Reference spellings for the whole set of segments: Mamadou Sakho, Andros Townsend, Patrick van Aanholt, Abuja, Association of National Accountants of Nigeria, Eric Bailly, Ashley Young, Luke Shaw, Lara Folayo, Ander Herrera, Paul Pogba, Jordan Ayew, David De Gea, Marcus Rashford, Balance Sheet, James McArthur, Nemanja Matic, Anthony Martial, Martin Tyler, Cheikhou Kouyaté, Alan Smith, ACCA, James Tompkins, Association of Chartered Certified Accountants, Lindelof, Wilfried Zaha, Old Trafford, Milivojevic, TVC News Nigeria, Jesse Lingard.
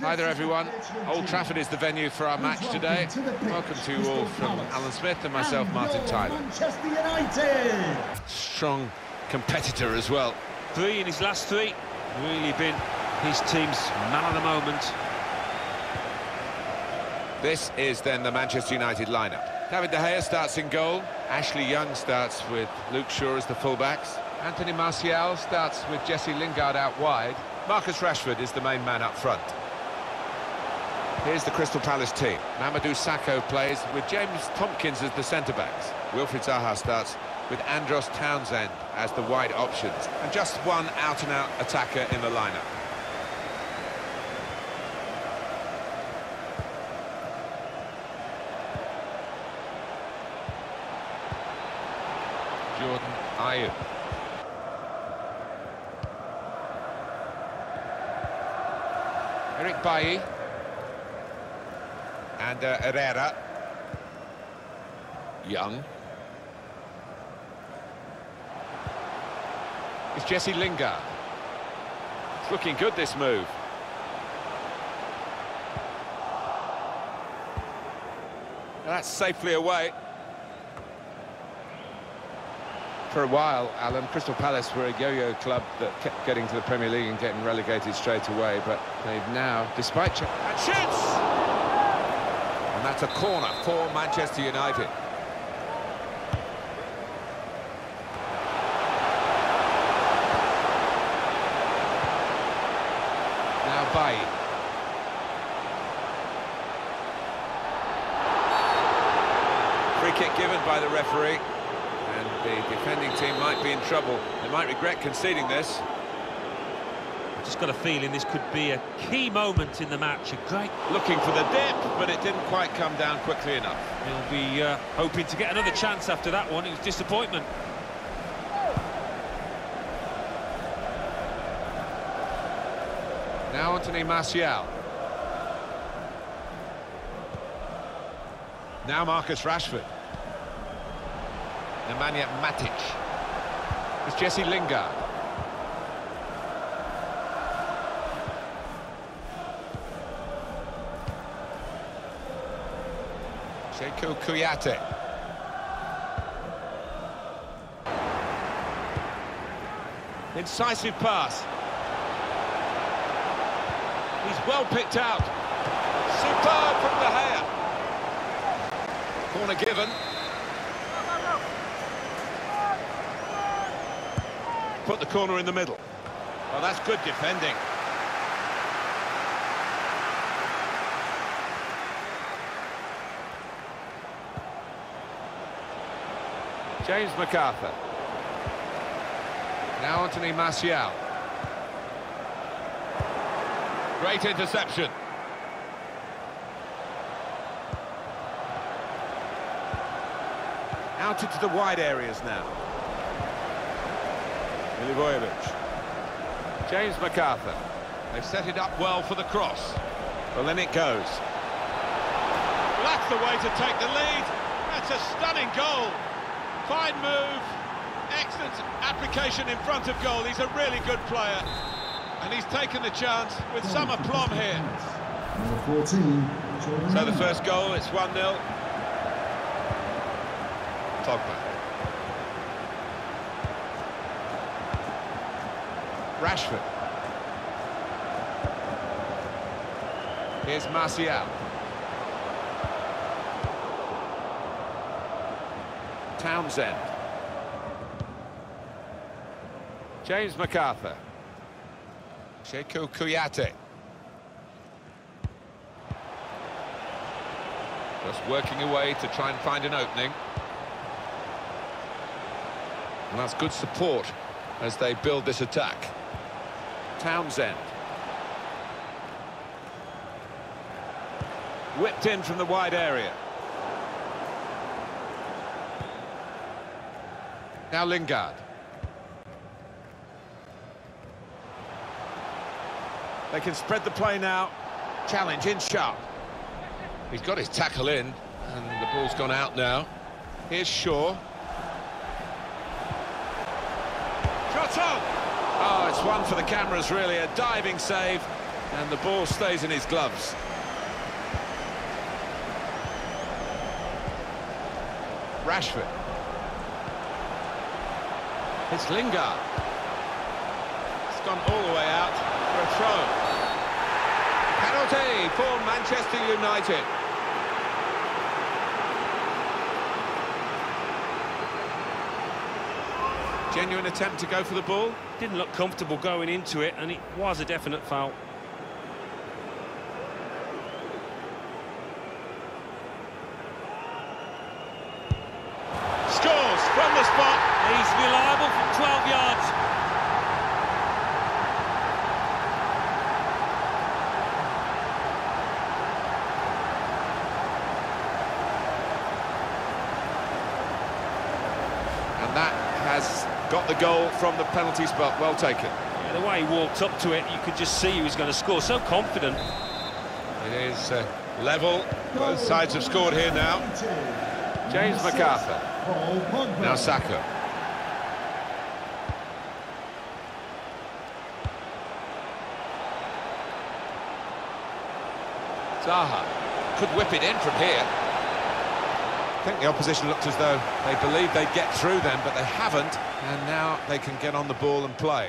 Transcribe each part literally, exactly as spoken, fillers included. Hi there everyone, Old Trafford is the venue for our match today. Welcome to you all from Alan Smith and myself, Martin Tyler. Strong competitor as well. Three in his last three, really been his team's man of the moment. This is then the Manchester United lineup. David De Gea starts in goal, Ashley Young starts with Luke Shaw as the fullbacks, Anthony Martial starts with Jesse Lingard out wide, Marcus Rashford is the main man up front. Here's the Crystal Palace team. Mamadou Sakho plays with James Tompkins as the centre-backs. Wilfried Zaha starts with Andros Townsend as the wide options. And just one out-and-out attacker in the lineup. Jordan Ayew. Eric Bailly, Ander Herrera, Young. It's Jesse Lingard. It's looking good, this move. That's safely away. For a while, Alan, Crystal Palace were a yo-yo club that kept getting to the Premier League and getting relegated straight away, but they've now, despite... And shoots! And that's a corner for Manchester United. Now Bailly. Free kick given by the referee. The defending team might be in trouble. They might regret conceding this. I've just got a feeling this could be a key moment in the match. A great... Looking for the dip, but it didn't quite come down quickly enough. He'll be uh, hoping to get another chance after that one. It was disappointment. Now Anthony Martial. Now Marcus Rashford. Nemanja Matic. It's Jesse Lingard. Cheikhou Kouyaté. Incisive pass. He's well picked out. Superb from De Gea. Corner given. Put the corner in the middle. Well, that's good defending. James McArthur. Now Anthony Martial. Great interception. Out into the wide areas now. Milivojevic. James McArthur. They've set it up well for the cross. Well, then it goes. That's the way to take the lead. That's a stunning goal. Fine move. Excellent application in front of goal. He's a really good player. And he's taken the chance with some aplomb here. Number fourteen. So the first goal, it's one nil. Pogba. Rashford. Here's Martial. Townsend. James McArthur. Cheikhou Kouyaté. Just working away to try and find an opening. And that's good support as they build this attack. Townsend. Whipped in from the wide area. Now Lingard. They can spread the play now. Challenge in sharp. He's got his tackle in, and the ball's gone out now. Here's Shaw. Shot up! Oh, it's one for the cameras, really. A diving save. and the ball stays in his gloves. Rashford. It's Lingard. It's gone all the way out for a throw. Penalty for Manchester United. Genuine attempt to go for the ball. Didn't look comfortable going into it, and it was a definite foul. Scores from the spot. He's reliable from twelve yards. And that has got the goal from the penalty spot. Well taken. Yeah, the way he walked up to it, you could just see he was going to score. So confident. It is uh, level. Both sides have scored here now. James McArthur. Now Sakho. Zaha could whip it in from here. I think the opposition looked as though they believed they'd get through them, but they haven't, and now they can get on the ball and play.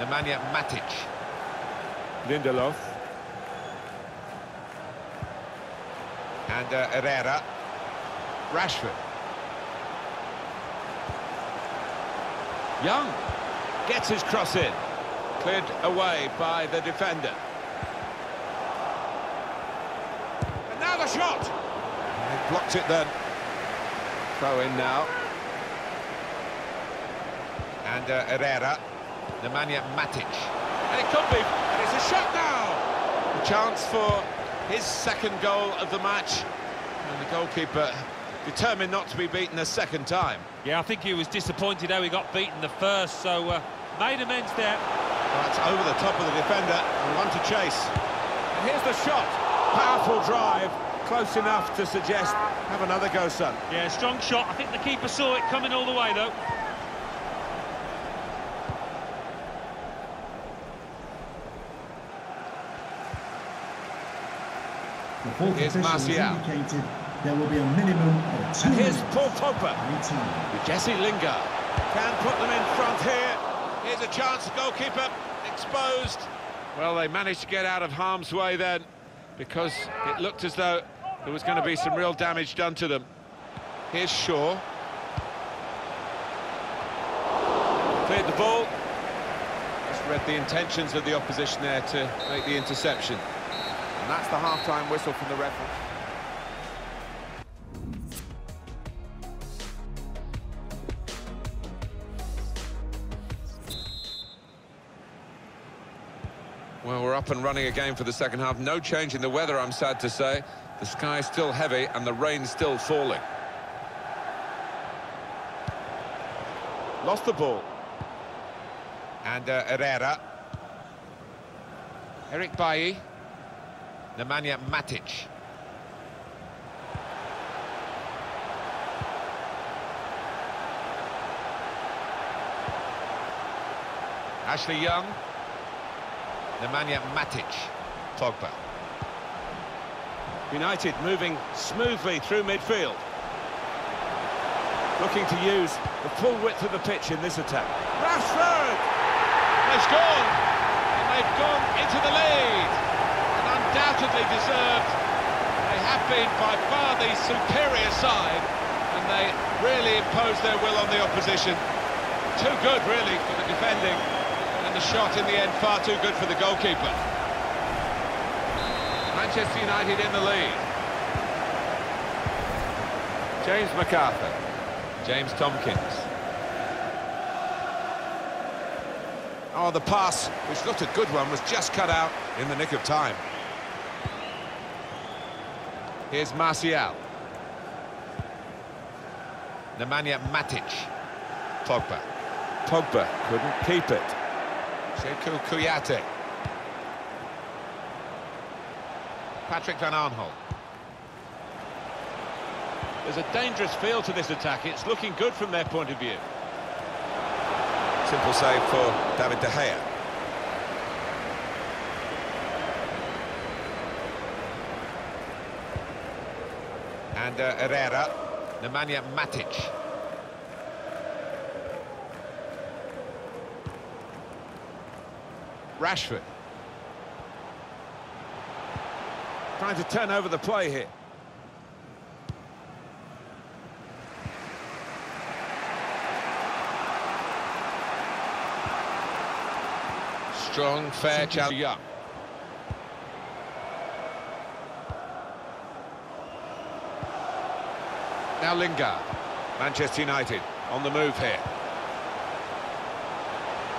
Nemanja Matic. Lindelof. Ander Herrera. Rashford. Young gets his cross in. Cleared away by the defender. And now the shot! They blocked it then. Throw in now. Ander Herrera. Nemanja Matic. And it could be, and it's a shot now! A chance for his second goal of the match. And the goalkeeper determined not to be beaten a second time. Yeah, I think he was disappointed how he got beaten the first, so uh, made amends there. That's over the top of the defender, and one to chase. And here's the shot. Powerful drive, close enough to suggest, have another go, son. Yeah, strong shot. I think the keeper saw it coming all the way, though. Here's Martial. There will be a minimum of two. And here's Paul Pogba. With Jesse Lingard. Can put them in front here. Here's a chance. Goalkeeper exposed. Well, they managed to get out of harm's way then, because it looked as though there was going to be some real damage done to them. Here's Shaw. Cleared the ball. Just read the intentions of the opposition there to make the interception. And that's the half-time whistle from the referee. Well, we're up and running again for the second half. No change in the weather, I'm sad to say. The sky's still heavy and the rain's still falling. Lost the ball. And uh, Herrera. Eric Bailly. Nemanja Matic. Ashley Young. Nemanja Matic. Pogba. United moving smoothly through midfield. Looking to use the full width of the pitch in this attack. Rashford! They've scored! And they've gone into the lead! Undoubtedly deserved. They have been by far the superior side, and they really imposed their will on the opposition. Too good, really, for the defending, and the shot in the end far too good for the goalkeeper. Manchester United in the lead. James McArthur. James Tompkins. Oh, the pass, which looked a good one, was just cut out in the nick of time. Here's Martial. Nemanja Matic. Pogba. Pogba couldn't keep it. Cheikhou Kouyaté. Patrick van Aanholt. There's a dangerous feel to this attack. It's looking good from their point of view. Simple save for David De Gea. Ander Herrera, Nemanja Matic. Rashford. Trying to turn over the play here. Strong, fair challenge. Young. Now Lingard. Manchester United on the move here.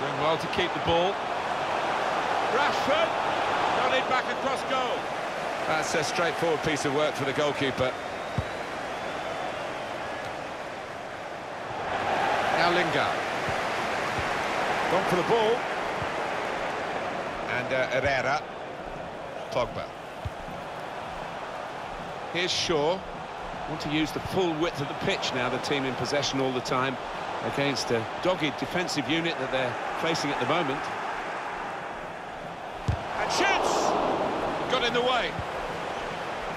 Doing well to keep the ball. Rashford got it back across goal. That's a straightforward piece of work for the goalkeeper. Now Lingard. Gone for the ball. And uh, Herrera. Pogba. Here's Shaw. Want to use the full width of the pitch now, the team in possession all the time against a dogged defensive unit that they're facing at the moment. And shoots! Got in the way.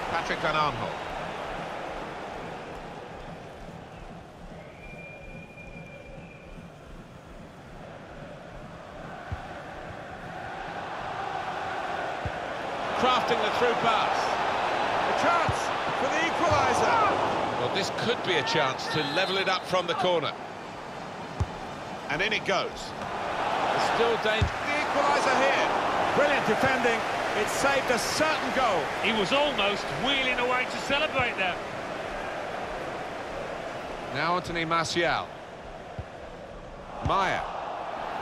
Patrick van Aanholt. Crafting the through pass. A chance for the equaliser. Well, this could be a chance to level it up from the corner. And in it goes. There's still danger. The equaliser here. Brilliant defending. It saved a certain goal. He was almost wheeling away to celebrate there. Now Anthony Martial. Maya.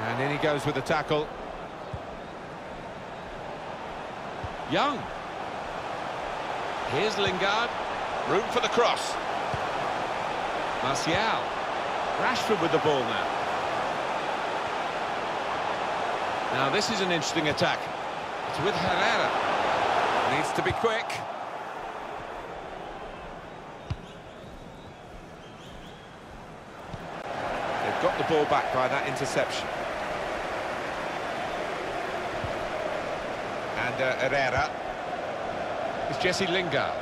And in he goes with the tackle. Young. Here's Lingard. Room for the cross. Martial. Rashford with the ball now. Now this is an interesting attack. It's with Herrera. Needs to be quick. They've got the ball back by that interception. And uh, Herrera. It's Jesse Lingard.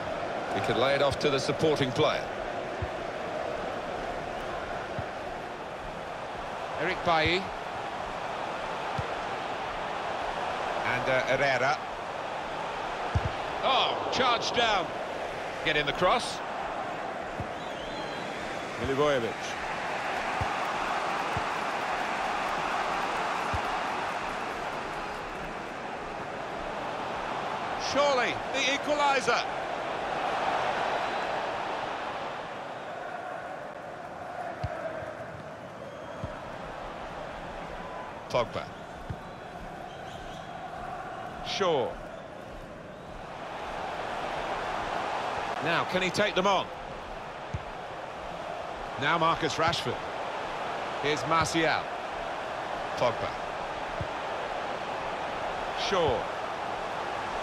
He can lay it off to the supporting player. Eric Bailly. And uh, Herrera. Oh, charged down. Get in the cross. Milivojevic. Surely, the equaliser. Pogba. Shaw. Now, can he take them on? Now Marcus Rashford. Here's Martial. Pogba. Shaw.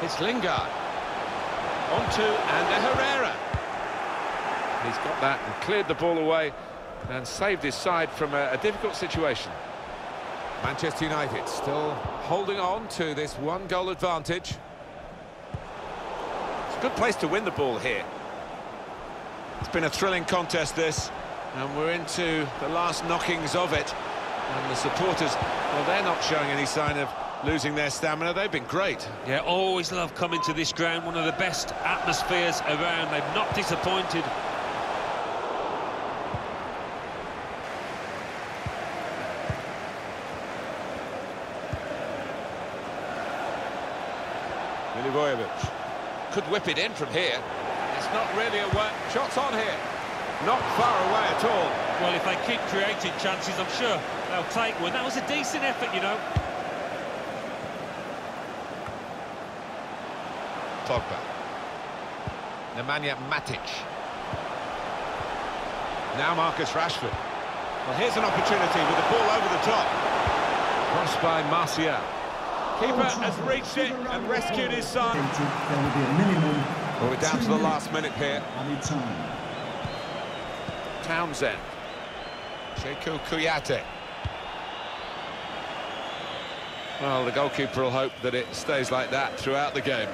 It's Lingard. On to Ander Herrera. He's got that and cleared the ball away and saved his side from a, a difficult situation. Manchester United still holding on to this one-goal advantage. It's a good place to win the ball here. It's been a thrilling contest, this, and we're into the last knockings of it. And the supporters, well, they're not showing any sign of losing their stamina. They've been great. Yeah, always love coming to this ground. One of the best atmospheres around. They've not disappointed. Milivojevic could whip it in from here. It's not really a work. Shots on here. Not far away at all. Well, if they keep creating chances, I'm sure they'll take one. That was a decent effort, you know. Pogba. Nemanja Matic. Now Marcus Rashford. Well, here's an opportunity with the ball over the top. Crossed by Martial. Keeper has reached it and rescued his son. There will be a minimum. Well, we're down to the last minute here. Townsend. Cheikhou Kouyaté. Well, the goalkeeper will hope that it stays like that throughout the game.